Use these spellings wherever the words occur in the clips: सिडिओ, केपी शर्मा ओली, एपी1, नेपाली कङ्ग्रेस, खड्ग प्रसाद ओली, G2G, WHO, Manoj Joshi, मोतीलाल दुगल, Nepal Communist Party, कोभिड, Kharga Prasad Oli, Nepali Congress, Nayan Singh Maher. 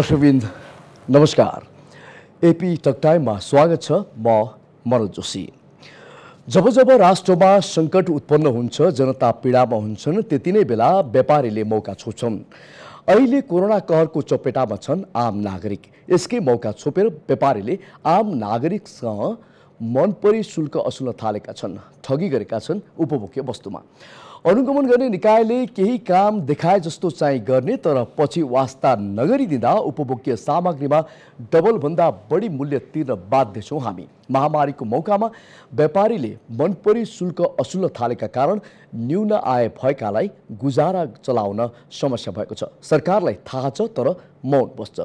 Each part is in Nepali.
दर्शकवृन्द नमस्कार। एपी टक टाइममा स्वागत छ। म मनोज जोशी। जब जब राष्ट्रमा संकट उत्पन्न हुन्छ, जनता पीडामा हुन्छन्, त्यति नै बेला व्यापारीले मौका छोप्छन्। अहिले कोरोना कहरको चपेटामा छन् आम नागरिक। यसकै मौका छोपेर व्यापारीले आम नागरिकसँग मनपरी शुल्क असुल्न थालेका छन्, ठगी गरेका छन्। उपभोग्य वस्तुमा अनुगमन गर्ने निकायले केही काम देखाए जस्तो चाहिँ गर्ने, तर पछि वास्ता नगरिदिँदा उपभोग्य सामग्रीमा डबलभन्दा बढी मूल्य तिर्न बाध्य छौँ हामी। महामारीको मौकामा व्यापारीले मनपरी शुल्क असुल्न थालेका कारण न्यून आय भएकालाई गुजारा चलाउन समस्या भएको छ। सरकारलाई थाहा छ तर मौन बस्छ।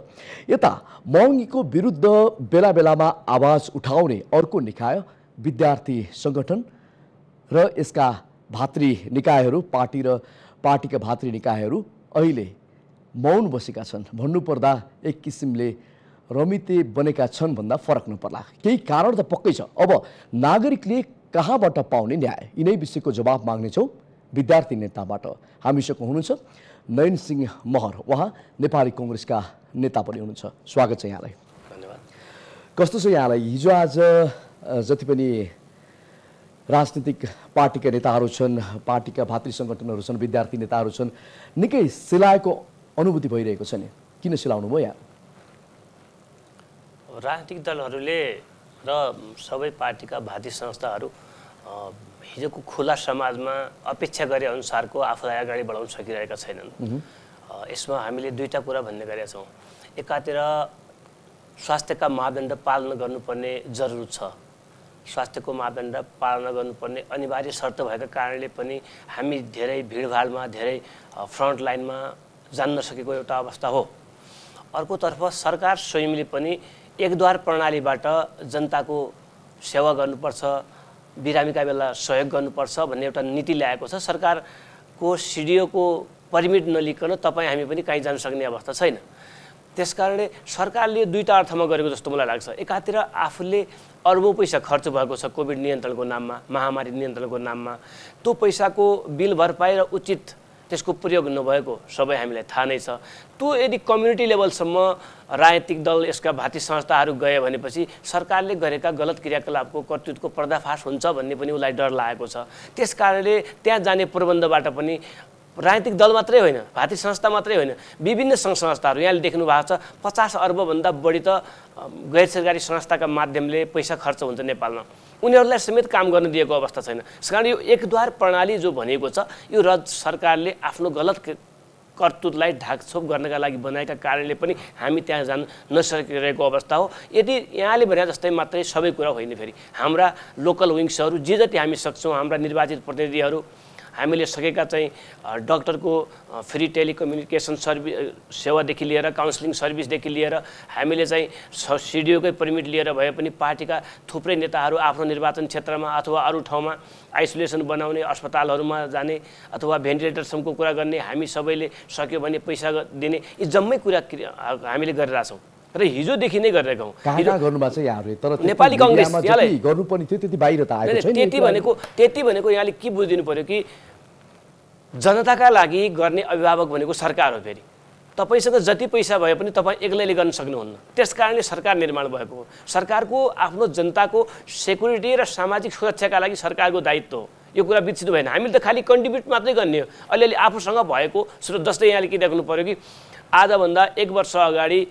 यता महँगीको विरुद्ध बेला बेलामा आवाज उठाउने अर्को निकाय विद्यार्थी सङ्गठन र यसका भातृ निकायहरू, पार्टी र पार्टीका भातृ निकायहरू अहिले मौन बसेका छन्। भन्नुपर्दा एक किसिमले रमिते बनेका छन् भन्दा फरक नपर्ला। केही कारण त पक्कै छ। अब नागरिकले कहाँबाट पाउने न्याय, यिनै विषयको जवाब माग्नेछौँ विद्यार्थी नेताबाट। हामीसँग हुनुहुन्छ नयन सिंह महर। उहाँ नेपाली कङ्ग्रेसका नेता पनि हुनुहुन्छ। स्वागत छ यहाँलाई। धन्यवाद। कस्तो छ यहाँलाई? हिजो आज जति पनि राजनीतिक पार्टीका नेताहरू छन्, पार्टीका भातृ सङ्गठनहरू छन्, विद्यार्थी नेताहरू छन्, निकै सिलाएको अनुभूति भइरहेको छ नि। किन सिलाउनु भयो यहाँ? राजनीतिक दलहरूले र सबै पार्टीका भातृ संस्थाहरू हिजोको खुला समाजमा अपेक्षा गरे अनुसारको आफूलाई अगाडि बढाउन सकिरहेका छैनन्। यसमा हामीले दुईवटा कुरा भन्ने गरेका छौँ। एकातिर स्वास्थ्यका मापदण्ड पालना गर्नुपर्ने जरुरत छ। स्वास्थ्यको मापदण्ड पालना गर्नुपर्ने अनिवार्य शर्त भएको कारणले पनि हामी धेरै भिडभाडमा, धेरै फ्रन्ट लाइनमा जान नसकेको एउटा अवस्था हो। अर्कोतर्फ सरकार स्वयंले पनि एकद्वार प्रणालीबाट जनताको सेवा गर्नुपर्छ, बिरामीका बेला सहयोग गर्नुपर्छ भन्ने एउटा नीति ल्याएको छ। सरकारको सिडिओको पर्मिट नलिकन तपाईँ हामी पनि कहीँ जान सक्ने अवस्था छैन। त्यसकारणले सरकारले दुईटा अर्थमा गरेको जस्तो मलाई लाग्छ। एकातिर आफूले अर्बौं पैसा खर्च भएको छ कोभिड नियन्त्रणको नाममा, महामारी नियन्त्रणको नाममा। त्यो पैसाको बिल भरपाई र उचित त्यसको प्रयोग नभएको सबै हामीलाई थाहा नै छ। त्यो यदि कम्युनिटी लेभलसम्म राजनीतिक दल, यसका भातृ संस्थाहरू गए भनेपछि सरकारले गरेका गलत क्रियाकलापको, कर्तृत्वको पर्दाफास हुन्छ भन्ने पनि उसलाई डर लागेको छ। त्यसकारणले त्यहाँ जाने प्रबन्धबाट पनि राजनीतिक दल मात्रै होइन, भातृ संस्था मात्रै होइन, विभिन्न सङ्घ संस्थाहरू, यहाँले देख्नु भएको छ 50 अर्बभन्दा बढी त गैर सरकारी संस्थाका माध्यमले पैसा खर्च हुन्छ नेपालमा। उनीहरूलाई समेत काम गर्न दिएको अवस्था छैन। त्यस कारण यो एकद्वार प्रणाली जो भनेको छ, यो रद्द सरकारले आफ्नो गलत कर्तृत्वलाई ढाकछोप गर्नका लागि बनाएका कारणले पनि हामी त्यहाँ जान नसकिरहेको अवस्था हो। यदि यहाँले भने जस्तै मात्रै सबै कुरा होइन, फेरि हाम्रा लोकल विङ्सहरू जे जति हामी सक्छौँ, हाम्रा निर्वाचित प्रतिनिधिहरू, हामीले सकेका चाहिँ डाक्टरको फ्री टेलिकम्युनिकेसन सर्भिस सेवादेखि लिएर काउन्सिलिङ सर्भिसदेखि लिएर हामीले चाहिँ सिडिओकै पर्मिट लिएर भए पनि पार्टीका थुप्रै नेताहरू आफ्नो निर्वाचन क्षेत्रमा अथवा अरू ठाउँमा आइसोलेसन बनाउने, अस्पतालहरूमा जाने अथवा भेन्टिलेटरसम्मको कुरा गर्ने, हामी सबैले सक्यो भने पैसा दिने, यी जम्मै कुरा हामीले गरिरहेछौँ र हिजोदेखि नै गरिरहेको हौँ। नेपाली कङ्ग्रेस त्यति भनेको यहाँले के बुझिदिनु पर्यो कि जनताका लागि गर्ने अभिभावक भनेको सरकार हो। फेरि तपाईँसँग जति पैसा भए पनि तपाईँ एक्लैले गर्न सक्नुहुन्न। त्यस कारणले सरकार निर्माण भएको हो। सरकारको आफ्नो जनताको सेक्युरिटी र सामाजिक सुरक्षाका लागि सरकारको दायित्व हो। यो कुरा बिर्सिनु भएन। हामीले त खालि कन्ट्रिब्युट मात्रै गर्ने हो, अलिअलि आफूसँग भएको स्रोत। जस्तै यहाँले के देख्नु पर्यो कि आजभन्दा 1 वर्ष अगाडि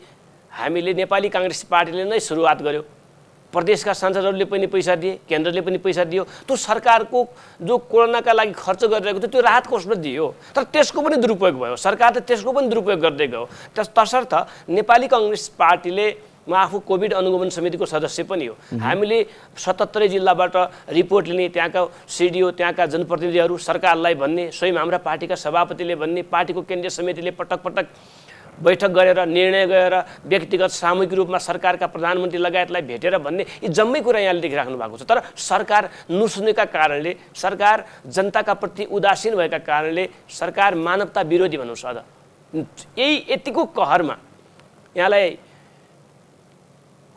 हामीले नेपाली काङ्ग्रेस पार्टीले नै सुरुवात गर्यो। प्रदेशका सांसदहरूले पनि पैसा दिए, केन्द्रले पनि पैसा दियो। त्यो सरकारको जो कोरोनाका लागि खर्च गरिरहेको थियो त्यो राहत कोषमा दियो, तर त्यसको पनि दुरुपयोग भयो। सरकार त त्यसको पनि दुरुपयोग गर्दै गयो। तसर्थ नेपाली काङ्ग्रेस पार्टीले, म आफू कोभिड अनुगमन समितिको सदस्य पनि हो, हामीले 77 जिल्लाबाट रिपोर्ट लिने, त्यहाँका सिडिओ, त्यहाँका जनप्रतिनिधिहरू सरकारलाई भन्ने, स्वयं हाम्रा पार्टीका सभापतिले भन्ने, पार्टीको केन्द्रीय समितिले पटक पटक बैठक गरेर निर्णय गरेर व्यक्तिगत सामूहिक रूपमा सरकारका प्रधानमन्त्री लगायतलाई भेटेर भन्ने, यी जम्मै कुरा यहाँले देखिराख्नु भएको छ। तर सरकार नसुनेका कारणले, सरकार जनताका प्रति उदासीन भएका कारणले सरकार मानवता विरोधी भनौँ। अझ यही यतिको कहरमा यहाँलाई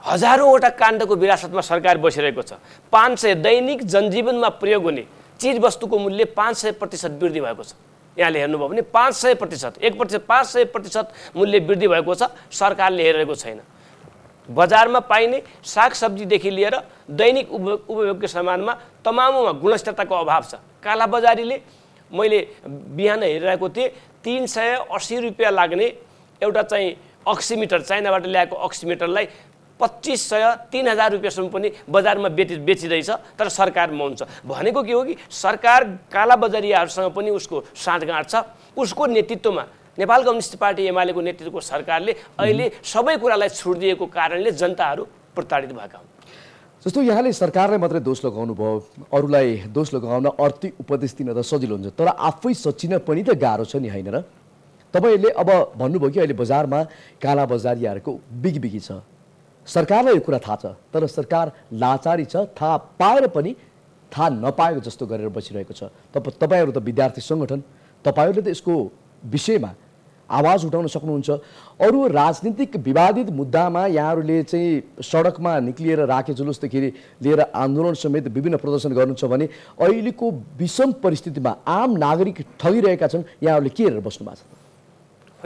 हजारौँवटा काण्डको विरासतमा सरकार बसिरहेको छ। 500 दैनिक जनजीवनमा प्रयोग हुने चिजवस्तुको मूल्य 500% वृद्धि भएको छ। यहाँले हेर्नुभयो भने 500%, 1% 500% मूल्य वृद्धि भएको छ। सरकारले हेरेको छैन। बजारमा पाइने सागसब्जीदेखि लिएर दैनिक उपभोग्य सामानमा तमाममा गुणस्तरताको अभाव छ। कालाबजारीले मैले बिहान हेरिरहेको थिएँ 380 रुपैयाँ लाग्ने एउटा चाहिँ अक्सिमिटर, चाइनाबाट ल्याएको अक्सिमिटरलाई 2500-3000 रुपैयाँसम्म पनि बजारमा बेचिरहेछ। तर सरकार मौन छ। भनेको के हो कि सरकार कालाबजारीहरूसँग पनि उसको साँठगाँठ छ। उसको नेतृत्वमा नेपाल कम्युनिस्ट पार्टी एमालेको नेतृत्वको सरकारले अहिले सबै कुरालाई छुट दिएको कारणले जनताहरू प्रताडित भएका हुन्। जस्तो यहाँले सरकारलाई मात्रै दोष लगाउनु भयो, अरूलाई दोष लगाउन अर्थी उपदेश दिन त सजिलो हुन्छ, तर आफै सचिन पनि त गाह्रो छ नि, हैन र? तपाईले अब भन्नुभयो कि अहिले बजारमा कालाबजारीहरूको बिगबिगी छ, सरकारलाई यो कुरा थाहा छ, तर सरकार लाचारी छ, थाहा पाएर पनि थाहा नपाएको जस्तो गरेर बसिरहेको छ। तपाईँहरू त विद्यार्थी सङ्गठन, तपाईँहरूले त यसको विषयमा आवाज उठाउन सक्नुहुन्छ। अरू राजनीतिक विवादित मुद्दामा यहाँहरूले चाहिँ सडकमा निक्लिएर राखे जुलुसदेखि लिएर आन्दोलन समेत विभिन्न प्रदर्शन गर्नुहुन्छ भने अहिलेको विषम परिस्थितिमा आम नागरिक ठगिरहेका छन्, यहाँहरूले के हेरेर बस्नु भएको छ?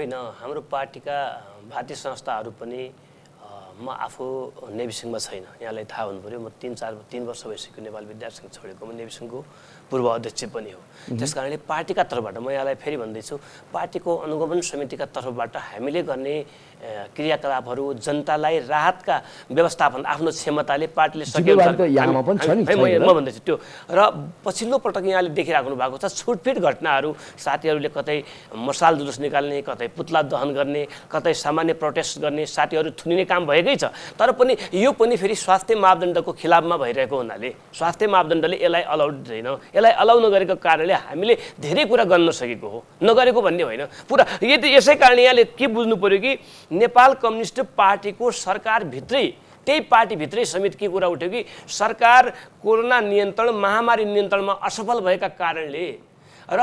होइन, हाम्रो पार्टीका भारतीय संस्थाहरू पनि, म आफू नेभिसङमा छैन, यहाँलाई थाहा हुनु पऱ्यो, म तीन वर्ष भइसक्यो नेपाल विद्यार्थी सङ्घ छोडेको, म नेभिसङको पूर्व अध्यक्ष पनि हो। त्यस कारणले पार्टीका तर्फबाट म यहाँलाई फेरि भन्दैछु, पार्टीको अनुगमन समितिका तर्फबाट हामीले गर्ने क्रियाकलापहरू जनतालाई राहतका व्यवस्थापन आफ्नो क्षमताले पार्टीले सकेको म भन्दैछु त्यो। र पछिल्लो पटक यहाँले देखिराख्नु भएको छ छुटफिट घटनाहरू, साथीहरूले कतै मसाल जुलुस निकाल्ने, कतै पुतला दहन गर्ने, कतै सामान्य प्रोटेस्ट गर्ने, साथीहरू थुनिने काम भएकै छ। तर पनि यो पनि फेरि स्वास्थ्य मापदण्डको खिलाफमा भइरहेको हुनाले स्वास्थ्य मापदण्डले यसलाई अलाउड छैन। यसलाई अलाउ नगरेको कारणले हामीले धेरै कुरा गर्न नसकेको हो, नगरेको भन्ने होइन पुरा। यदि यसै कारण यहाँले के बुझ्नु पऱ्यो कि नेपाल कम्युनिस्ट पार्टीको सरकारभित्रै, त्यही पार्टीभित्रै समेत के कुरा उठ्यो कि सरकार कोरोना नियन्त्रण, महामारी नियन्त्रणमा असफल भएका कारणले र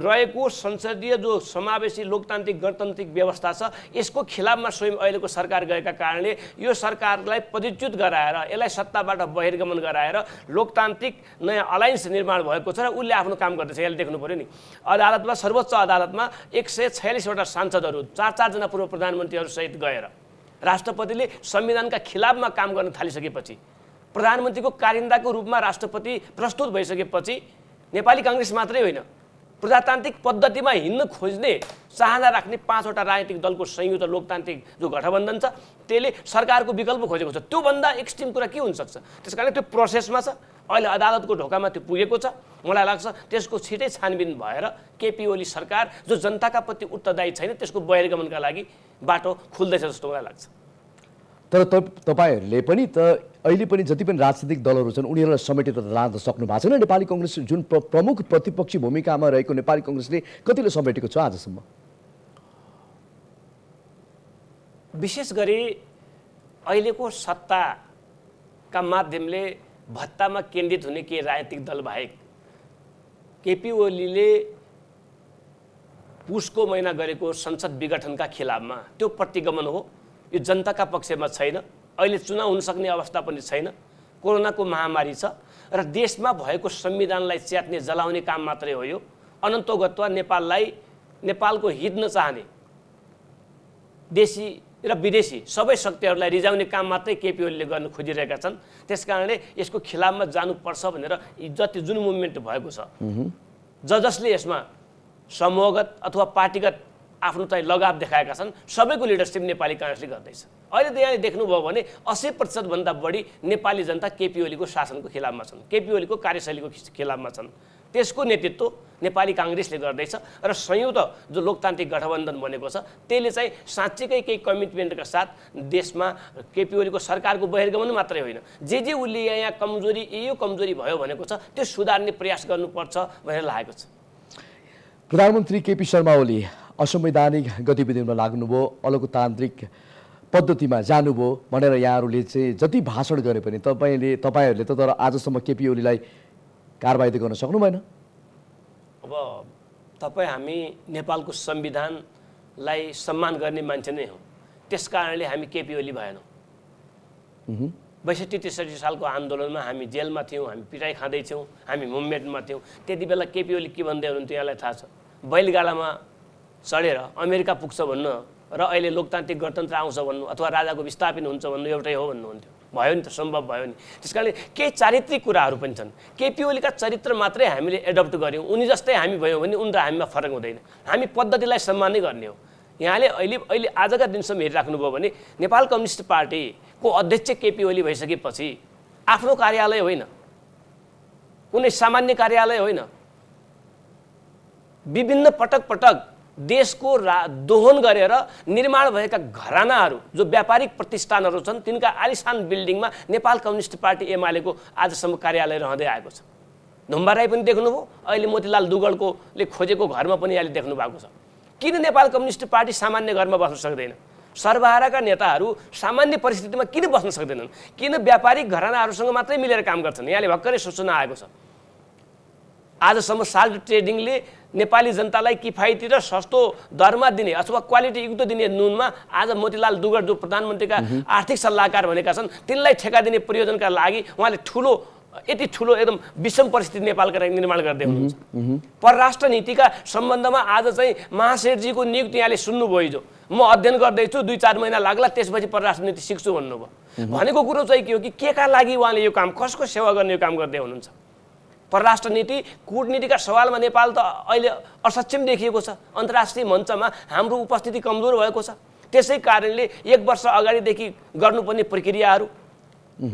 रहेको संसदीय जो समावेशी लोकतान्त्रिक गणतान्त्रिक व्यवस्था छ यसको खिलाफमा स्वयं अहिलेको सरकार गएका कारणले यो सरकारलाई पदच्युत गराएर, यसलाई सत्ताबाट बहिर्गमन गराएर लोकतान्त्रिक नयाँ अलायन्स निर्माण भएको छ र उसले आफ्नो काम गर्दैछ। यसले देख्नु पऱ्यो नि, अदालतमा, सर्वोच्च अदालतमा 146 वटा सांसदहरू, 4-4 जना पूर्व प्रधानमन्त्रीहरूसहित गएर राष्ट्रपतिले संविधानका खिलाफमा काम गर्न थालिसकेपछि, प्रधानमन्त्रीको कारिन्दाको रूपमा राष्ट्रपति प्रस्तुत भइसकेपछि नेपाली काङ्ग्रेस मात्रै होइन, प्रजातान्त्रिक पद्धतिमा हिँड्न खोज्ने चाहना राख्ने 5 वटा राजनीतिक दलको संयुक्त लोकतान्त्रिक जो गठबन्धन छ त्यसले सरकारको विकल्प खोजेको छ। त्योभन्दा एक्सट्रिम कुरा के हुनसक्छ? त्यस कारण त्यो प्रोसेसमा छ, अहिले अदालतको ढोकामा त्यो पुगेको छ। मलाई लाग्छ त्यसको छिटै छानबिन भएर केपी ओली सरकार जो जनताका प्रति उत्तरदायी छैन त्यसको बहिर्गमनका लागि बाटो खुल्दैछ जस्तो मलाई लाग्छ। तर तपाईँहरूले पनि त अहिले पनि जति पनि राजनीतिक दलहरू छन् उनीहरूलाई समेटेर लान सक्नु भएको छैन। नेपाली कङ्ग्रेस जुन प्रमुख प्रतिपक्षी भूमिकामा रहेको नेपाली कङ्ग्रेसले कतिले समेटेको छ आजसम्म? विशेष गरी अहिलेको सत्ताका माध्यमले भत्तामा केन्द्रित हुने केही राजनीतिक दल बाहेक केपी ओलीले पुसको महिना गरेको संसद विघटनका खिलाफमा त्यो प्रतिगमन हो, यो जनताका पक्षमा छैन। अहिले चुनाव हुन सक्ने अवस्था पनि छैन, कोरोनाको महामारी छ र देशमा भएको संविधानलाई च्यात्ने जलाउने काम मात्रै हो। यो अनन्तगत्वा नेपाललाई, नेपालको हित नचाहने देशी र विदेशी सबै शक्तिहरूलाई रिझाउने काम मात्रै केपी ओलीले गर्न खोजिरहेका छन्। त्यस कारणले यसको खिलाफमा जानुपर्छ भनेर जति जुन मुभमेन्ट भएको छ, जसले यसमा समूहगत अथवा पार्टीगत आफ्नो चाहिँ लगाव देखाएका छन्, सबैको लिडरसिप नेपाली काङ्ग्रेसले गर्दैछ। अहिले त यहाँले देख्नुभयो भने 80%भन्दा बढी नेपाली जनता केपी ओलीको शासनको खिलाफमा छन्, केपी ओलीको कार्यशैलीको खिलाफमा छन्। त्यसको नेतृत्व नेपाली काङ्ग्रेसले गर्दैछ र संयुक्त जो लोकतान्त्रिक गठबन्धन बनेको छ त्यसले चाहिँ साँच्चीकै केही कमिटमेन्टका साथ देशमा केपी ओलीको सरकारको बहिर्गमन मात्रै होइन, जे उसले यहाँ कमजोरी, यो कमजोरी भयो भनेको छ त्यो सुधार्ने प्रयास गर्नुपर्छ भनेर लागेको छ। प्रधानमन्त्री केपी शर्मा ओली असंवैधानिक गतिविधिमा लाग्नुभयो, अलोकतान्त्रिक पद्धतिमा जानुभयो भनेर यहाँहरूले चाहिँ जति भाषण गरे पनि तपाईँहरूले त तर आजसम्म केपी ओलीलाई कारबाही त गर्न सक्नु भएन। अब तपाईँ, हामी नेपालको संविधानलाई सम्मान गर्ने मान्छे नै हौ, त्यस कारणले हामी केपी ओली भएनौँ। 62-63 सालको आन्दोलनमा हामी जेलमा थियौँ, हामी पिटाइ खाँदैथ्यौँ, हामी मुभमेन्टमा थियौँ। त्यति बेला केपी ओली के भन्दै हुनुहुन्थ्यो यहाँलाई थाहा छ, बैलगाडामा चढेर अमेरिका पुग्छ भन्नु र अहिले लोकतान्त्रिक गणतन्त्र आउँछ भन्नु अथवा राजाको विस्थापन हुन्छ भन्नु एउटै हो भन्नुहुन्थ्यो। भयो नि त, सम्भव भयो नि। त्यसकारणले केही चारित्रिक कुराहरू पनि छन्। केपी ओलीका चरित्र मात्रै हामीले एडप्ट गर्यौं, उनी जस्तै हामी भयौं भने उनी र हामीमा फरक हुँदैन। हामी पद्धतिलाई सम्मानै गर्ने हो। यहाँले अहिले अहिले आजका दिनसम्म हेरिराख्नुभयो भने नेपाल कम्युनिस्ट पार्टीको अध्यक्ष केपी ओली भइसकेपछि आफ्नो कार्यालय होइन, कुनै सामान्य कार्यालय होइन, विभिन्न पटक पटक देश को दोहन गरेर निर्माण भएका घरानाहरू जो व्यापारिक प्रतिष्ठानहरू छन् तिनका आलिशान बिल्डिङमा नेपाल कम्युनिस्ट पार्टी एमालेको आजसम्म कार्यालय रहँदै आएको छ। धुम्बा राई पनि देख्नुभयो, अहिले मोतीलाल दुगलकोले खोजेको घरमा पनि अहिले देख्नु भएको छ। किन नेपाल कम्युनिस्ट पार्टी सामान्य घरमा बस्न सक्दैन? सर्वहाराका नेताहरू सामान्य परिस्थितिमा किन बस्न सक्दैनन्? किन व्यापारिक घरानाहरूसँग मात्रै मिलेर काम गर्छन्? यहाँले भर्खरै सूचना आएको छ, आजसम्म साल्ट ट्रेडिङले नेपाली जनतालाई किफायती र सस्तो दरमा दिने अथवा क्वालिटी युक्त दिने नुनमा आज मोतीलाल दुगल जो प्रधानमन्त्रीका आर्थिक सल्लाहकार भनेका छन् तिनलाई ठेका दिने प्रयोजनका लागि उहाँले ठुलो यति ठुलो एकदम विषम परिस्थिति नेपालका निर्माण गर्दै हुनुहुन्छ। परराष्ट्र नीतिका सम्बन्धमा आज चाहिँ महासेठजीको नियुक्ति यहाँले सुन्नुभयो, हिजो म अध्ययन गर्दैछु, 2-4 महिना लाग्ला, त्यसपछि परराष्ट्र नीति सिक्छु भन्नुभयो। भनेको कुरो चाहिँ के हो कि केका लागि उहाँले यो काम, कसको सेवा गर्ने यो काम गर्दै हुनुहुन्छ? परराष्ट्र नीति कूटनीतिका सवालमा नेपाल त अहिले असक्षम देखिएको छ। अन्तर्राष्ट्रिय मञ्चमा हाम्रो उपस्थिति कमजोर भएको छ। त्यसै कारणले 1 वर्ष अगाडिदेखि गर्नुपर्ने प्रक्रियाहरू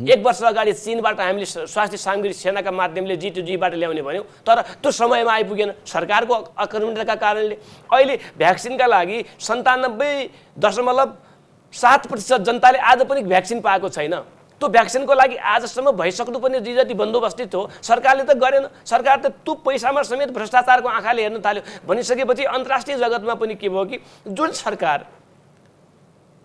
1 वर्ष अगाडि चीनबाट हामीले स्वास्थ्य सामग्री सेनाका माध्यमले G2G बाट ल्याउने भन्यौँ, तर त्यो समयमा आइपुगेन सरकारको आक्रमणका कारणले। अहिले भ्याक्सिनका लागि 97.7% जनताले आज पनि भ्याक्सिन पाएको छैन। त्यो भ्याक्सिनको लागि आजसम्म भइसक्नुपर्ने जे जति बन्दोबस्त हो सरकारले त गरेन। सरकार त त्यो पैसामा समेत भ्रष्टाचारको आँखाले हेर्न थाल्यो। भनिसकेपछि अन्तर्राष्ट्रिय जगतमा पनि के भयो कि जुन सरकार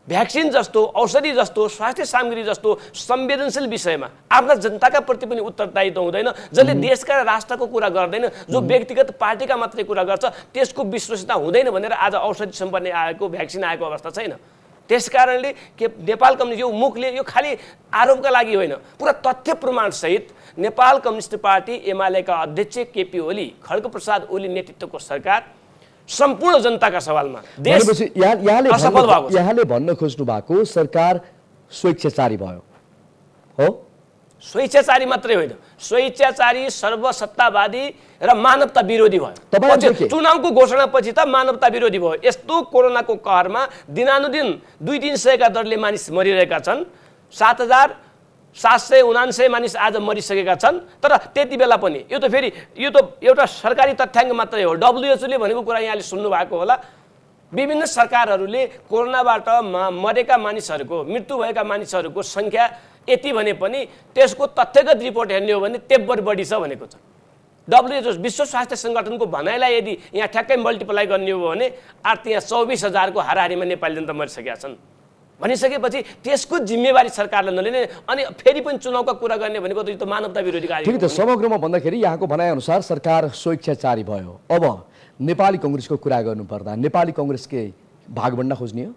भ्याक्सिन जस्तो, औषधि जस्तो, स्वास्थ्य सामग्री जस्तो संवेदनशील विषयमा आफ्ना जनताका प्रति पनि उत्तरदायित्व हुँदैन, जसले देशका र राष्ट्रको कुरा गर्दैन, जो व्यक्तिगत पार्टीका मात्रै कुरा गर्छ, त्यसको विश्वसनीयता हुँदैन भनेर आज औषधि सम्पन्न आएको, भ्याक्सिन आएको अवस्था छैन। त्यसकारणले के नेपाल कम्युनिस्ट यो मुखले, यो खाली आरोपका लागि होइन, पुरा तथ्य प्रमाण सहित नेपाल कम्युनिस्ट पार्टी एमालेका अध्यक्ष केपी ओली, खड्ग प्रसाद ओली नेतृत्वको सरकार सम्पूर्ण जनताका सवालमा देश असफल भएको। यहाँले भन्न खोज्नु भएको सरकार स्वेच्छाचारी भयो हो? स्वेच्छाचारी मात्रै होइन, स्वेच्छाचारी, सर्वसत्तावादी र मानवता विरोधी भयो। चुनावको घोषणापछि त मानवता विरोधी भयो। यस्तो कोरोनाको कहरमा दिनानुदिन 200-300 का दरले मानिस मरिरहेका छन्। 7,779 मानिस आज मरिसकेका छन्। तर त्यति बेला पनि यो त फेरि यो त एउटा सरकारी तथ्याङ्क मात्रै हो। WHO ले भनेको कुरा यहाँले सुन्नुभएको होला, विभिन्न सरकारहरूले कोरोनाबाट मरेका मानिसहरूको, मृत्यु भएका मानिसहरूको सङ्ख्या यति भने पनि त्यसको तथ्यगत रिपोर्ट हेर्ने हो भने 73 बढी छ भनेको छ। WHO विश्व स्वास्थ्य सङ्गठनको भनाइलाई यदि यहाँ ठ्याक्कै मल्टिप्लाई गर्ने हो भने 24,000 को हाराहारीमा नेपाली जनता मरिसकेका छन्। भनिसकेपछि त्यसको जिम्मेवारी सरकारले नलिने अनि फेरि पनि चुनावका कुरा गर्ने भनेको त यो त मानवता विरोधी कार्य। ठिक छ, समग्रमा भन्दाखेरि यहाँको भनाइअनुसार सरकार स्वेच्छाचारी भयो। अब नेपाली कङ्ग्रेसको कुरा गर्नुपर्दा नेपाली कङ्ग्रेसकै भागभण्डा खोज्ने हो?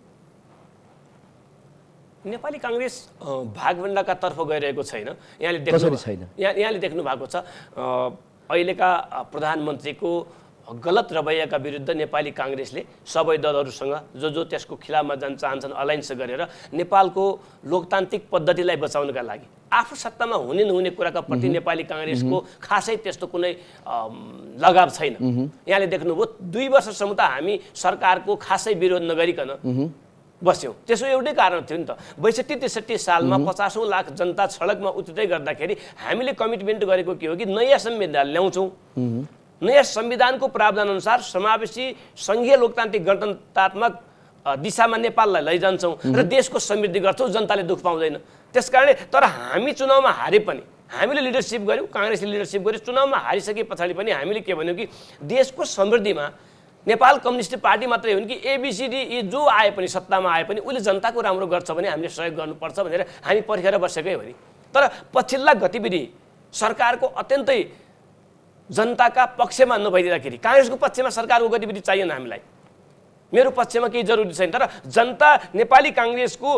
नेपाली काङ्ग्रेस भागभण्डाका तर्फ गइरहेको छैन। यहाँले देख्नु भएको छ अहिलेका प्रधानमन्त्रीको गलत रवैयाका विरुद्ध नेपाली काङ्ग्रेसले सबै दलहरूसँग जो त्यसको खिलाफमा जान चाहन्छन् अलायन्स गरेर नेपालको लोकतान्त्रिक पद्धतिलाई बचाउनका लागि आफू सत्तामा हुने नहुने कुराका प्रति नेपाली काङ्ग्रेसको खासै त्यस्तो कुनै लगाव छैन। यहाँले देख्नुभयो 2 वर्षसम्म त हामी सरकारको खासै विरोध नगरिकन बस्यौँ। त्यसो एउटै कारण थियो नि त, 62-63 सालमा 50 लाख जनता सडकमा उत्रिँदै गर्दाखेरि हामीले कमिटमेन्ट गरेको के हो कि नयाँ संविधान ल्याउँछौँ, नयाँ संविधानको प्रावधानअनुसार समावेशी सङ्घीय लोकतान्त्रिक गणतन्त्रात्मक दिशामा नेपाललाई लैजान्छौँ र देशको समृद्धि गर्छौँ, जनताले दुःख पाउँदैन। त्यसकारणले तर हामी चुनावमा हारे पनि, हामीले लिडरसिप गऱ्यौँ, काङ्ग्रेसले लिडरसिप गर्यो, चुनावमा हारिसके पछाडि पनि हामीले के भन्यौँ कि देशको समृद्धिमा नेपाल कम्युनिस्ट पार्टी मात्रै हुन् कि ABCDE जो आए पनि, सत्तामा आए पनि उसले जनताको राम्रो गर्छ भने हामीले सहयोग गर्नुपर्छ भनेर हामी पर्खेर बसेकै हो नि। तर पछिल्ला गतिविधि सरकारको अत्यन्तै जनताका पक्षमा नभइदिँदाखेरि, काङ्ग्रेसको पक्षमा सरकारको गतिविधि चाहिएन हामीलाई। मेरो पक्षमा केही जरुरी छैन। तर जनता नेपाली कांग्रेसको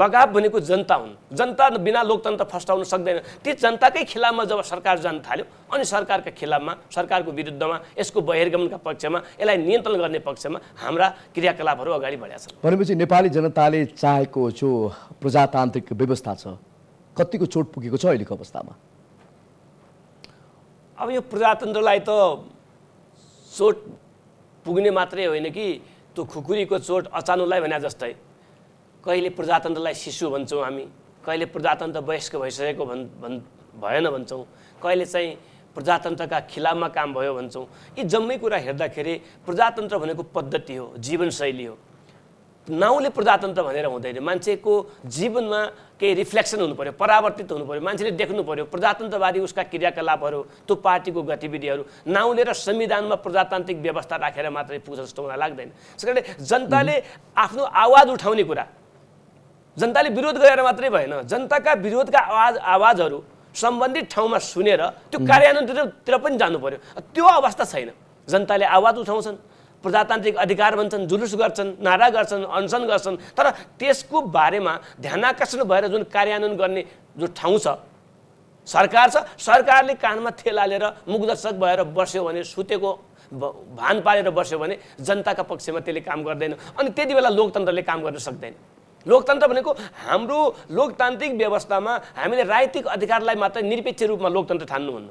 लगाव भनेको जनता हुन्, जनता बिना लोकतन्त्र फस्टाउन सक्दैन। ती जनताकै खिलाफमा जब सरकार जान थाल्यो अनि सरकारका खिलाफमा, सरकारको विरुद्धमा, यसको बहिर्गमनका पक्षमा, यसलाई नियन्त्रण गर्ने पक्षमा हाम्रा क्रियाकलापहरू अगाडि बढ्या छन्। भनेपछि नेपाली जनताले चाहेको जो प्रजातान्त्रिक व्यवस्था छ कतिको चोट पुगेको छ अहिलेको अवस्थामा? अब यो प्रजातन्त्रलाई त चोट पुग्ने मात्रै होइन कि त्यो खुकुरीको चोट अचानोलाई भने जस्तै कहिले प्रजातन्त्रलाई शिशु भन्छौँ हामी, कहिले प्रजातन्त्र वयस्क भइसकेको भएन भन्छौँ, कहिले चाहिँ प्रजातन्त्रका खिलाफमा काम भयो भन्छौँ। यी जम्मै कुरा हेर्दाखेरि प्रजातन्त्र भनेको पद्धति हो, जीवनशैली हो। नाउँले प्रजातन्त्र भनेर हुँदैन, मान्छेको जीवनमा केही रिफ्लेक्सन हुनु पर्यो, परावर्तित हुनु पर्यो, मान्छेले देख्नु पर्यो प्रजातन्त्रवादी उसका क्रियाकलापहरू, त्यो पार्टीको गतिविधिहरू। नाउँले र संविधानमा प्रजातान्त्रिक व्यवस्था राखेर मात्रै पुग्छ जस्तो मलाई लाग्दैन। त्यसकारणले जनताले आफ्नो आवाज उठाउने कुरा, जनताले विरोध गरेर मात्रै भएन, जनताका विरोधका आवाजहरू सम्बन्धित ठाउँमा सुनेर त्यो कार्यान्वयनतिर पनि जानु पर्यो। त्यो अवस्था छैन। जनताले आवाज उठाउँछन्, प्रजातान्त्रिक अधिकार भन्छन्, जुलुस गर्छन्, नारा गर्छन्, अनसन गर्छन्, तर त्यसको बारेमा ध्यानाकर्षण भएर जुन कार्यान्वयन गर्ने जो ठाउँ छ, सरकार छ, सरकारले कानमा थेल हालेर मुखदर्शक भएर बस्यो भने, सुतेको भान पारेर बस्यो भने जनताका पक्षमा त्यसले काम गर्दैन। अनि त्यति बेला लोकतन्त्रले काम गर्न सक्दैन। लोकतन्त्र भनेको हाम्रो लोकतान्त्रिक व्यवस्थामा हामीले राजनीतिक अधिकारलाई मात्र निरपेक्ष रूपमा लोकतन्त्र ठान्नुहुन्न।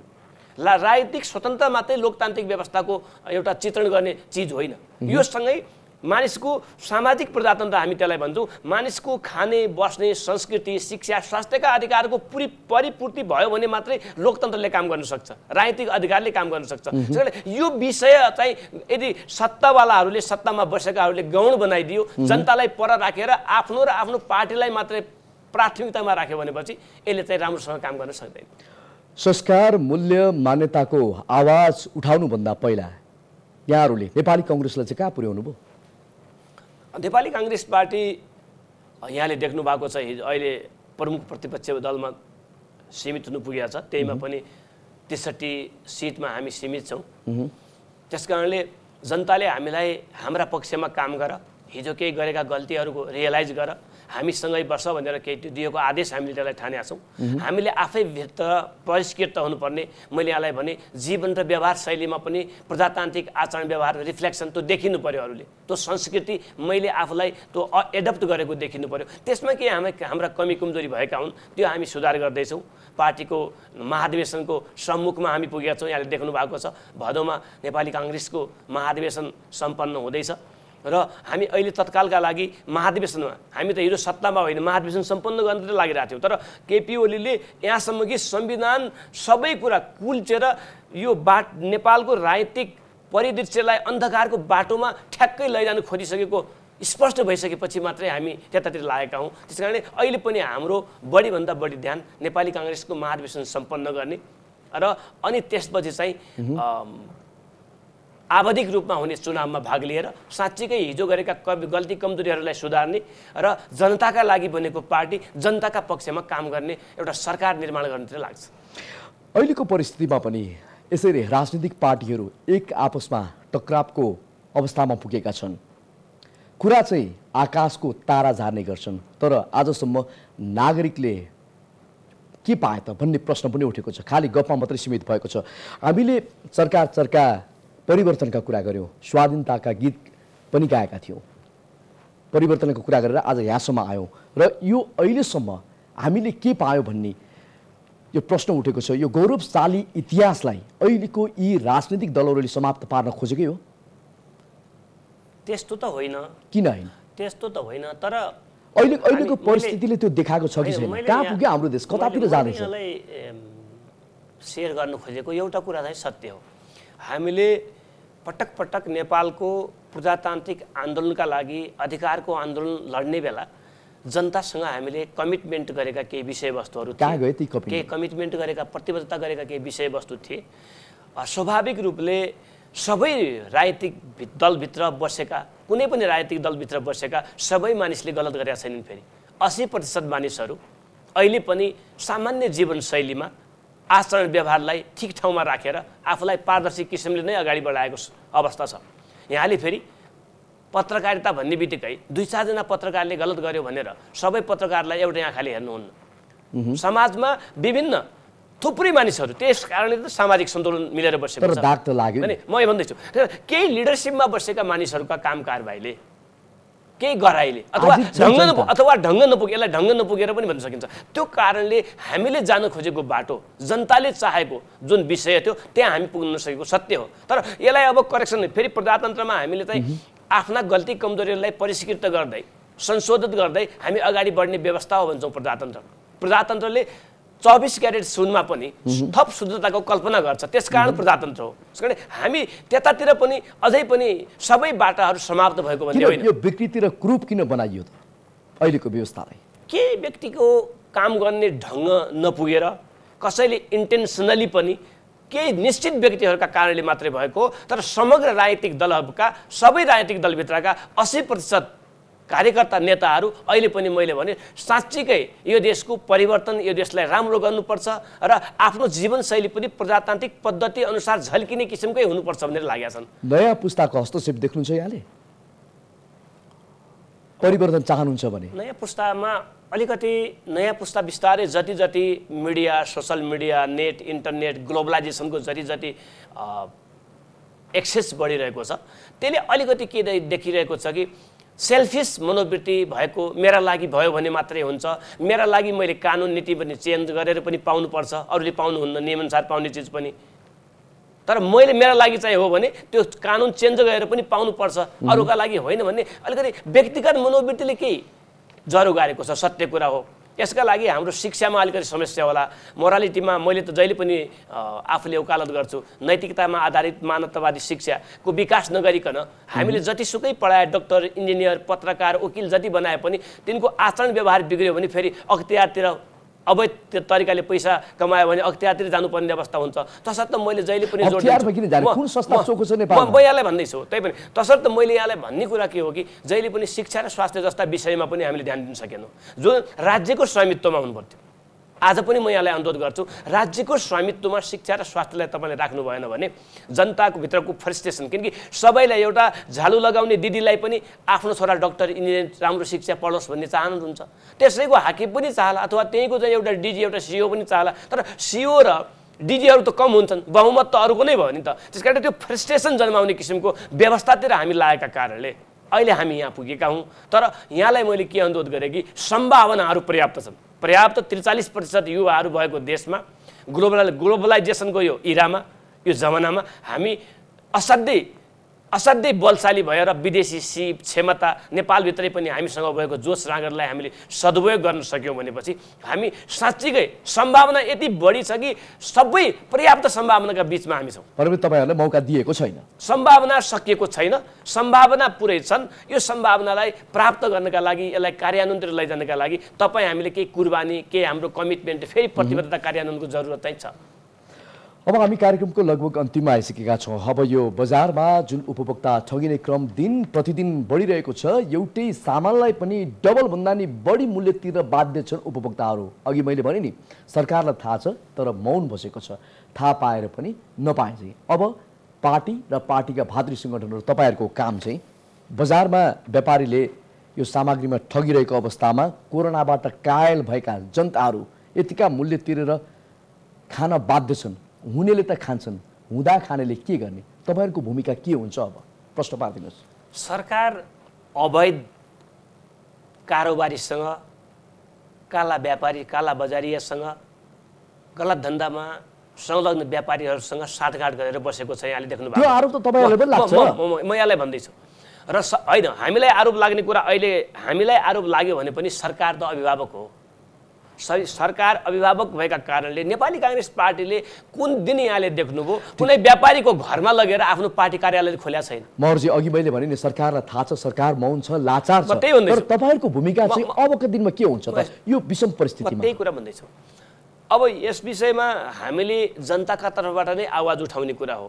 राजनीतिक स्वतन्त्रता मात्रै लोकतान्त्रिक व्यवस्थाको एउटा चित्रण गर्ने चिज होइन। यो सँगै मानिसको सामाजिक प्रजातन्त्र हामी त्यसलाई भन्छौँ। मानिसको खाने, बस्ने, संस्कृति, शिक्षा, स्वास्थ्यका अधिकारको पूरी परिपूर्ति भयो भने मात्रै लोकतन्त्रले काम गर्न सक्छ, राजनीतिक अधिकारले काम गर्न सक्छ। त्यसैले यो विषय चाहिँ यदि सत्तावालाहरूले, सत्तामा बसेकाहरूले गौण बनाइदियो, जनतालाई पर राखेर आफ्नो र आफ्नो पार्टीलाई मात्रै प्राथमिकतामा राख्यो भनेपछि यसले चाहिँ राम्रोसँग काम गर्न सक्दैन। संस्कार, मूल्य, मान्यताको आवाज उठाउनुभन्दा पहिला यहाँहरूले नेपाली कांग्रेसलाई चाहिँ कहाँ पुर्याउनुभयो? नेपाली कांग्रेस पार्टी यहाँले देख्नु भएको छ अहिले प्रमुख प्रतिपक्ष दलमा सीमित हुनु पुगेको छ। त्यहीमा पनि 63 सीटमा हामी सीमित छौँ। त्यसकारणले जनताले हामीलाई हाम्रा पक्षमा काम गर, हिजो केही गरेका गल्तीहरूको रियलाइज गर, हामीसँगै बस भनेर केही दिएको आदेश हामीले त्यसलाई ठानेका छौँ। हामीले आफैभित्र परिष्कृत हुनुपर्ने। मैले यहाँलाई भने जीवन र व्यवहार शैलीमा पनि प्रजातान्त्रिक आचरण व्यवहार रिफ्लेक्सन त्यो देखिनु पर्यो। अरूले त्यो संस्कृति मैले आफूलाई त्यो एडप्ट गरेको देखिनु पर्यो। त्यसमा के हाम्रा कमी कमजोरी भएका हुन् त्यो हामी सुधार गर्दैछौँ। पार्टीको महाधिवेशनको सम्मुखमा हामी पुगेका छौँ। यहाँले देख्नु भएको छ भदौमा नेपाली काङ्ग्रेसको महाधिवेशन सम्पन्न हुँदैछ र हामी अहिले तत्कालका लागि महाधिवेशनमा, हामी त हिजो सत्तामा होइन महाधिवेशन सम्पन्न गर्न लागिरहेको थियौँ, तर केपी ओलीले यहाँसम्म कि संविधान सबै कुरा कुल्चेर यो नेपालको राजनीतिक परिदृश्यलाई अन्धकारको बाटोमा ठ्याक्कै लैजानु खोजिसकेको स्पष्ट भइसकेपछि मात्रै हामी त्यतातिर लागेका हौँ। त्यस कारणले अहिले पनि हाम्रो बढीभन्दा बढी ध्यान नेपाली काङ्ग्रेसको महाधिवेशन सम्पन्न गर्ने र अनि त्यसपछि चाहिँ आवधिक रूपमा हुने चुनावमा भाग लिएर साँच्चीकै हिजो गरेका गल्ती कमजोरीहरूलाई सुधार्ने र जनताका लागि बनेको पार्टी जनताका पक्षमा काम गर्ने एउटा सरकार निर्माण गर्नतिर लाग्छ। अहिलेको परिस्थितिमा पनि यसरी राजनीतिक पार्टीहरू एक आपसमा टक्रावको अवस्थामा पुगेका छन्। कुरा चाहिँ आकाशको तारा झार्ने गर्छन्, तर आजसम्म नागरिकले के पाए त भन्ने प्रश्न पनि उठेको छ, खालि गफमा मात्रै सीमित भएको छ। हामीले सरकार चर्का परिवर्तनका कुरा गऱ्यौँ, स्वाधीनताका गीत पनि गाएका थियौँ, परिवर्तनको कुरा गरेर आज यहाँसम्म आयौँ र यो अहिलेसम्म हामीले के पायौँ भन्ने यो प्रश्न उठेको छ। यो गौरवशाली इतिहासलाई अहिलेको यी राजनीतिक दलहरूले समाप्त पार्न खोजेकै हो? त्यस्तो त होइन। किन होइन? त्यस्तो त होइन, तर अहिले अहिलेको परिस्थितिले त्यो देखाएको छ कि छैन? कहाँ पुग्यो हाम्रो देश, कतातिर जाँदैछ? सेयर गर्न खोजेको एउटा कुरा चाहिँ सत्य हो। हामीले पटक पटक नेपालको प्रजातान्त्रिक आन्दोलनका लागि, अधिकारको आन्दोलन लड्ने बेला जनतासँग हामीले कमिटमेन्ट गरेका केही विषयवस्तुहरू, केही कमिटमेन्ट गरेका, प्रतिबद्धता गरेका केही विषयवस्तु थिए। स्वाभाविक रूपले सबै राजनीतिक दलभित्र बसेका, कुनै पनि राजनीतिक दलभित्र बसेका सबै मानिसले गलत गरेका छैनन्। फेरि 80% मानिसहरू अहिले पनि सामान्य जीवनशैलीमा, आचरण व्यवहारलाई ठिक ठाउँमा राखेर आफूलाई पारदर्शी किसिमले नै अगाडि बढाएको अवस्था छ। यहाँले फेरि पत्रकारिता भन्ने बित्तिकै दुई चारजना पत्रकारले गलत गर्यो भनेर सबै पत्रकारलाई एउटै आँखाले हेर्नुहुन्न। समाजमा विभिन्न थुप्रै मानिसहरू, त्यस कारणले त सामाजिक सन्तुलन मिलेर बसेको छ। तर दाग त लाग्यो हैन, म यो भन्दैछु केही लिडरशिपमा बसेका मानिसहरूका काम कारबाहीले केही गराइले अथवा ढङ्ग नपुगे, यसलाई ढङ्ग नपुगेर पनि भन्न सकिन्छ। त्यो कारणले हामीले जान खोजेको बाटो, जनताले चाहेको जुन विषय थियो त्यहाँ हामी पुग्न नसकेको सत्य हो। तर यसलाई अब करेक्सन, फेरि प्रजातन्त्रमा हामीले चाहिँ आफ्ना गल्ती कमजोरीहरूलाई परिष्कृत गर्दै संशोधित गर्दै हामी अगाडि बढ्ने व्यवस्था हो भन्छौँ। प्रजातन्त्रले 24 क्यारेट सुनमा पनि थप शुद्धताको कल्पना गर्छ, त्यसकारण प्रजातन्त्र हो। त्यसकारण हामी त्यतातिर पनि अझै पनि सबै बाटाहरू समाप्त भएको भन्ने होइन। यो व्यक्तितिर क्रूप किन बनाइयो त अहिलेको व्यवस्थालाई? के व्यक्तिको काम गर्ने ढङ्ग नपुगेर, कसैले इन्टेन्सनली पनि, केही निश्चित व्यक्तिहरूका कारणले मात्रै भएको। तर समग्र राजनीतिक दलहरूका, सबै राजनीतिक दलभित्रका 80% कार्यकर्ता नेताहरू अहिले पनि मैले भने साँच्चीकै यो देशको परिवर्तन, यो देशलाई राम्रो गर्नुपर्छ र आफ्नो जीवनशैली पनि प्रजातान्त्रिक पद्धति अनुसार झल्किने किसिमकै हुनुपर्छ भनेर लागेका छन्। नयाँ पुस्ताको हस्तक्षेप देख्नुहुन्छ यहाँले? परिवर्तन चाहनुहुन्छ भने नयाँ पुस्तामा अलिकति, नयाँ पुस्ता बिस्तारै जति जति media, social media, net, internet, ग्लोबलाइजेसनको जति जति एक्सेस बढिरहेको छ त्यसले अलिकति के देखिरहेको छ कि सेल्फिस मनोवृत्ति भएको, मेरा लागि भयो भने मात्रै हुन्छ, मेरा लागि मैले कानुन नीति पनि चेन्ज गरेर पनि पाउनुपर्छ, अरूले पाउनुहुन्न नियमअनुसार पाउने चिज पनि। तर मैले मेरा लागि चाहिँ हो भने त्यो कानुन चेन्ज गरेर पनि पाउनुपर्छ, अरूका लागि होइन भन्ने अलिकति व्यक्तिगत मनोवृत्तिले केही जरो गारेको छ, सत्य कुरा हो। यसका लागि हाम्रो शिक्षामा अलिकति समस्या होला, मोरालिटीमा मैले त जहिले पनि आफूले उकालत गर्छु, नैतिकतामा आधारित मानवतावादी शिक्षाको विकास नगरिकन हामीले जतिसुकै पढाए, डक्टर, इन्जिनियर, पत्रकार, वकिल जति बनाए पनि तिनको आचरण व्यवहार बिग्रियो भने फेरि अख्तियारतिर, अवैध तरिकाले पैसा कमायो भने अख्तियारतिर जानुपर्ने अवस्था हुन्छ। तसर्थ मैले जहिले पनि म यहाँलाई भन्दैछु, त्यही पनि तसर्थ मैले यहाँलाई भन्ने कुरा के हो कि जहिले पनि शिक्षा र स्वास्थ्य जस्ता विषयमा पनि हामीले ध्यान दिन सकेनौँ, जुन राज्यको स्वामित्वमा हुनुपर्थ्यो। आज पनि म यहाँलाई अनुरोध गर्छु, राज्यको स्वामित्वमा शिक्षा र स्वास्थ्यलाई तपाईँले राख्नु भएन भने जनताको भित्रको फ्रस्ट्रेसन, किनकि सबैलाई एउटा झालु लगाउने दिदीलाई पनि आफ्नो छोरा डक्टर, इन्जिनियर, राम्रो शिक्षा पढोस् भन्ने चाहना हुन्छ, त्यसैको हाकिम पनि चाहला अथवा त्यहीँको चाहिँ एउटा डिजी, एउटा सिओ पनि चाहला। तर सिओ र डिजीहरू त कम हुन्छन्, बहुमत त अरूको नै भयो नि त। त्यस कारण त्यो फ्रस्ट्रेसन जन्माउने किसिमको व्यवस्थातिर हामी लागेका कारणले अहिले हामी यहाँ पुगेका हौँ। तर यहाँलाई मैले के अनुरोध गरेँ कि सम्भावनाहरू पर्याप्त छन्, पर्याप्त 43% युवाहरू भएको देशमा, ग्लोबलाइजेसनको यो इरामा, यो जमानामा हामी असाध्यै असाध्यै बलशाली भएर विदेशी सिप, क्षमता, नेपालभित्रै पनि हामीसँग भएको जोस राँगरलाई हामीले सदुपयोग गर्न सक्यौँ भनेपछि हामी साँच्चीकै सम्भावना यति बढी छ कि सबै पर्याप्त सम्भावनाका बिचमा हामी छौँ। तर पनि तपाईँहरूलाई मौका दिएको छैन, सम्भावना सकिएको छैन, सम्भावना पुरै छन्। यो सम्भावनालाई प्राप्त गर्नका लागि, यसलाई कार्यान्वयनतिर लैजानका लागि तपाईँ हामीले केही कुर्बानी, केही हाम्रो कमिटमेन्ट, फेरि प्रतिबद्धता कार्यान्वयनको जरुरत चाहिँ छ। अब हामी कार्यक्रमको लगभग अन्तिममा आइसकेका छौँ। अब यो बजारमा जुन उपभोक्ता ठगिने क्रम दिन प्रतिदिन बढिरहेको छ, एउटै सामानलाई पनि डबलभन्दा नि बढी मूल्यतिर बाध्य छन् उपभोक्ताहरू। अघि मैले भने नि सरकारलाई थाहा छ तर मौन बसेको छ, थाहा पाएर पनि नपाएँ। अब पार्टी र पार्टीका भातृ सङ्गठनहरू, तपाईँहरूको काम चाहिँ बजारमा व्यापारीले यो सामग्रीमा ठगिरहेको अवस्थामा कोरोनाबाट कायल भएका जनताहरू यतिका मूल्य तिरेर खान बाध्य छन्, हुनेले त खान्छन्, हुँदा खानेले के गर्ने, तपाईँहरूको भूमिका के हुन्छ? अब प्रश्न पारिदिनुहोस्। सरकार अवैध कारोबारीसँग, काला व्यापारी, काला बजारीसँग, गलत धन्दामा संलग्न व्यापारीहरूसँग साठगाँठ गरेर बसेको छ, यहाँले देख्नु भएको आरोप त तपाईँहरूले पनि लाग्छ। म यहाँलाई भन्दैछु र होइन, हामीलाई आरोप लाग्ने कुरा, अहिले हामीलाई आरोप लाग्यो भने पनि सरकार त अभिभावक हो। सरकार अभिभावक भएका कारणले नेपाली काङ्ग्रेस पार्टीले कुन दिन यहाँले देख्नुभयो कुनै व्यापारीको घरमा लगेर आफ्नो पार्टी कार्यालय खोल्या छैन। महर्जी, अघि मैले भने नि सरकारलाई थाहा छ, सरकार मौन छ, लाचार छ। तर तपाईँहरूको भूमिका चाहिँ अबको दिनमा के हुन्छ त यो विषम परिस्थितिमा? त्यही कुरा भन्दैछौँ। अब यस विषयमा हामीले जनताका तर्फबाट नै आवाज उठाउने कुरा हो,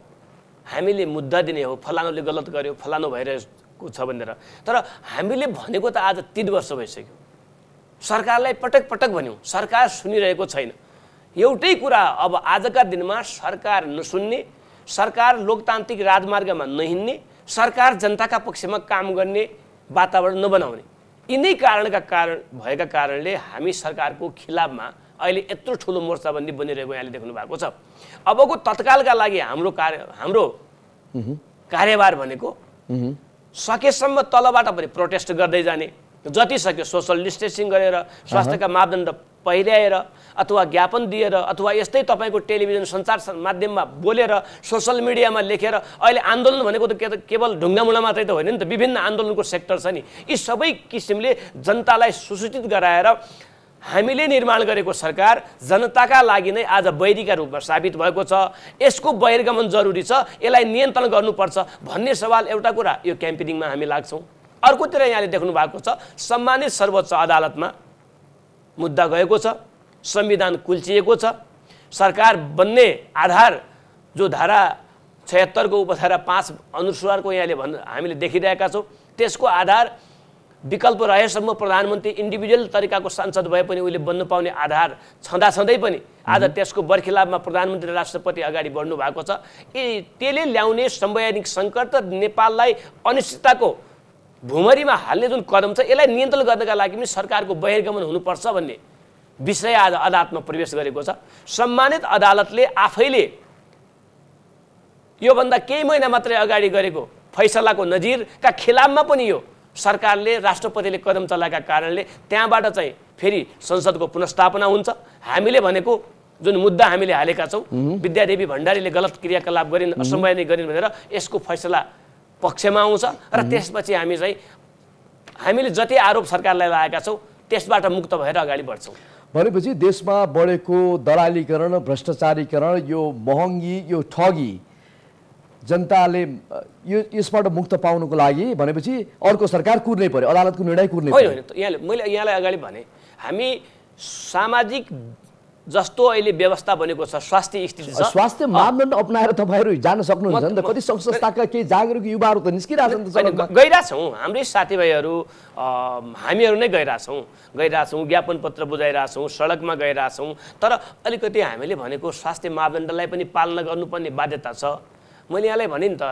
हामीले मुद्दा दिने हो, फलानुले गलत गर्यो, फलानु भइरहेको छ भनेर। तर हामीले भनेको त आज 3 वर्ष भइसक्यो, सरकारलाई पटक पटक भन्यौँ, सरकार सुनिरहेको छैन। एउटै कुरा अब आजका दिनमा सरकार नसुन्ने, सरकार लोकतान्त्रिक राजमार्गमा नहिँड्ने, सरकार जनता का पक्ष में काम करने वातावरण नबनाने यिनै भएका कारणले हामी सरकार को खिलाफ में अहिले यत्रो ठूलो मोर्चाबन्दी बनिरहेको यहाँले देख्नु भएको छ। अबको तत्कालका लागि हाम्रो कार्यभार भनेको सकेसम्म तलबाट पनि प्रोटेस्ट गर्दै जाने, जति सक्यो सोशल डिस्टेन्सिङ गरेर, स्वास्थ्यका मापदण्ड पहिल्याएर अथवा ज्ञापन दिएर अथवा यस्तै तपाईको टेलिभिजन सञ्चार माध्यममा बोलेर सोशल मिडियामा लेखेर। अहिले आन्दोलन भनेको त केवल ढुङ्गामुला मात्रै त होइन नि त, विभिन्न आन्दोलनको सेक्टर छ नि। यी सबै किसिमले जनतालाई सुसूचित गराएर हामीले निर्माण गरेको सरकार जनताका लागि नै आज बैरीका रूपमा साबित भएको छ। यसको बहिर्गमन जरुरी छ, यसलाई नियन्त्रण गर्नुपर्छ भन्ने सवाल एउटा कुरा यो क्याम्पेनिङमा हामी लाग्छौं। अर्कोतिर यहाँले देख्नु भएको छ सम्मानित सर्वोच्च अदालतमा मुद्दा गएको छ, संविधान कुल्चिएको छ, सरकार बन्ने आधार जो धारा 76 को उपधारा 5 अनुसारको यहाँले हामीले देखिरहेका छौं। त्यसको आधार विकल्प रहेसम्म प्रधानमन्त्री इन्डिभिजुअल तरिकाको सांसद भए पनि उले बन्न पाउने आधार छँदा छँदै पनि आज त्यसको बर्खिलापमा प्रधानमन्त्री राष्ट्रपति अगाडि बढ्नु भएको छ। त्यसले ल्याउने संवैधानिक संकट र नेपाललाई अनिश्चितताको भुमरीमा हाल्ने जुन कदम छ यसलाई नियन्त्रण गर्नका लागि पनि सरकारको बहिर्गमन हुनुपर्छ भन्ने विषय आज अदालतमा प्रवेश गरेको छ। सम्मानित अदालतले आफैले योभन्दा केही महिना मात्रै अगाडि गरेको फैसलाको नजिरका खिलाफमा पनि यो सरकारले राष्ट्रपतिले कदम चलाएका कारणले त्यहाँबाट चाहिँ फेरि संसदको पुनर्स्थापना हुन्छ। हामीले भनेको जुन मुद्दा हामीले हालेका छौं विद्यादेवी भण्डारीले गलत क्रियाकलाप गरिन्, असंवैधानिक गरिन् भनेर, यसको फैसला पक्षमा आउँछ र त्यसपछि हामी चाहिँ हामीले जति आरोप सरकारलाई लगाएका छौं त्यसबाट मुक्त भएर अगाडि बढ्छौं। भनेपछि देशमा बढेको दलालीकरण, भ्रष्टाचारीकरण, यो महँगी, यो ठगी जनताले यो यसबाट मुक्त पाउनको लागि भनेपछि अर्को सरकार कुर्नै पर्यो, अदालतको निर्णय कुर्नै पर्यो। होइन, मैले यहाँलाई अगाडि भने हामी सामाजिक जस्तो अहिले व्यवस्था बनेको छ, स्वास्थ्य स्थिति छ, स्वास्थ्य मापदण्ड अपनाएर तपाईहरु जान सक्नुहुन्छ नि त। कति संस्थाका केही जागरुक युवाहरु त निस्किराछन् त, गइराछौं, हाम्रै साथीभाइहरु हामीहरु नै गइराछौं, ज्ञापन पत्र बुझाइराछौं, सडकमा गइराछौं। तर अलिकति हामीले भनेको स्वास्थ्य मापदण्डलाई पनि पालना गर्नुपर्ने बाध्यता छ। मैले यहाँलाई भने नि त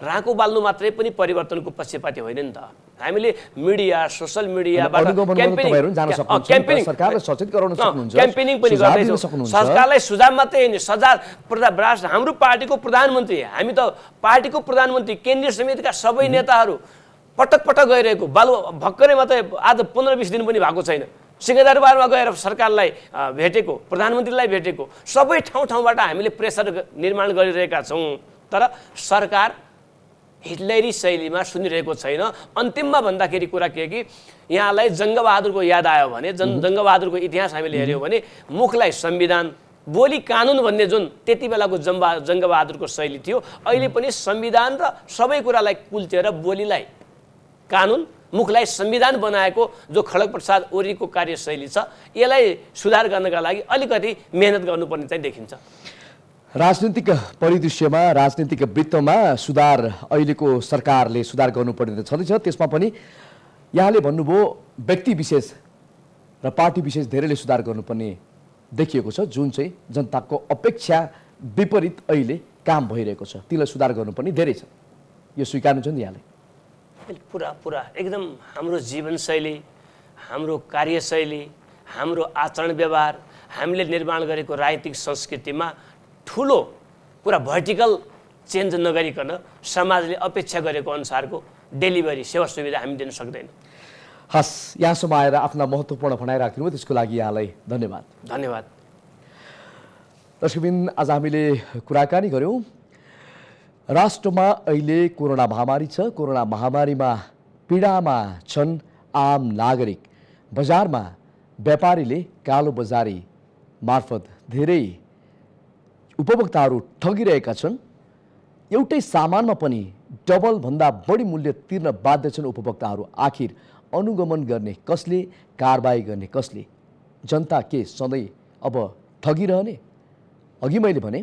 राको बाल्नु मात्रै पनि परिवर्तनको पक्षपाती होइन नि त। हामीले मिडिया, सोशल मिडियाबाट क्याम्पेनिङ पनि गर्दै सरकारलाई सुझाव मात्रै होइन, हाम्रो पार्टीको प्रधानमन्त्री, हामी त पार्टीको प्रधानमन्त्री, केन्द्रीय समितिका सबै नेताहरू पटक पटक गइरहेको, बालु भक्करै मात्रै आज 15-20 दिन पनि भएको छैन, सिंहदरबारमा गएर सरकारलाई भेटेको, प्रधानमन्त्रीलाई भेटेको, सबै ठाउँबाट हामीले प्रेसर निर्माण गरिरहेका छौं। तर सरकार हिटलरी शैलीमा सुनिरहेको छैन। अन्तिममा भन्दाखेरि कुरा के कि यहाँलाई जङ्गबहादुरको याद आयो भने, जङ्गबहादुरको इतिहास हामीले हेर्यौं भने मुखलाई संविधान, बोली कानुन भन्ने जुन त्यति बेलाको जङ्गबहादुरको शैली थियो, अहिले पनि संविधान र सबै कुरालाई कुल्चेर बोलीलाई कानुन, मुखलाई संविधान बनाएको जो खड्ग प्रसाद ओलीको कार्यशैली छ यसलाई सुधार गर्नका लागि अलिकति मेहनत गर्नुपर्ने चाहिँ देखिन्छ। राजनीतिक परिदृश्यमा, राजनीतिक वृत्तमा सुधार अहिलेको सरकारले सुधार गर्नुपर्ने छँदैछ। त्यसमा पनि यहाँले भन्नुभयो व्यक्ति विशेष र पार्टी विशेष धेरैले सुधार गर्नुपर्ने देखिएको छ, जुन चाहिँ जनताको अपेक्षा विपरीत अहिले काम भइरहेको छ। तिलाई सुधार गर्नुपर्ने धेरै छ, यो स्वीकार्नुहुन्छ नि यहाँले? पूरा एकदम हाम्रो जीवनशैली, हाम्रो कार्यशैली, हाम्रो आचरण व्यवहार, हामीले निर्माण गरेको राजनीतिक संस्कृतिमा ठुलो पूरा भर्टिकल चेन्ज नगरिकन समाजले अपेक्षा गरेको अनुसारको डेलिभरी, सेवा सुविधा हामी दिन सक्दैनौँ। हस्, यहाँसम्म आएर आफ्ना महत्त्वपूर्ण भनाइ राख्नुभयो, त्यसको लागि यहाँलाई धन्यवाद। धन्यवाद दर्शकबिन। आज हामीले कुराकानी गऱ्यौँ राष्ट्रमा अहिले कोरोना महामारी छ, कोरोना महामारीमा पीडामा छन् आम नागरिक, बजारमा व्यापारीले कालो बजारी मार्फत धेरै उपभोक्ताहरू ठगिरहेका छन्। एउटै सामानमा पनि डबलभन्दा बढी मूल्य तिर्न बाध्य छन् उपभोक्ताहरू। आखिर अनुगमन गर्ने कसले, कारबाही गर्ने कसले? जनता के सधैँ अब ठगिरहने? अघि मैले भने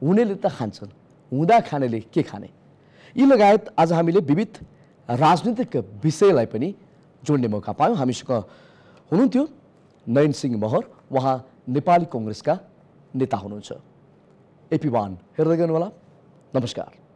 हुनेले त खान्छन्, हुँदा खानेले के खाने? यी लगायत आज हामीले विविध राजनीतिक विषयलाई पनि जोड्ने मौका पायौँ। हामीसँग हुनुहुन्थ्यो नयन सिंह महर, उहाँ नेपाली कङ्ग्रेसका नेता हुनुहुन्छ। एपी1 हेर्दै गर्नुहोला। नमस्कार।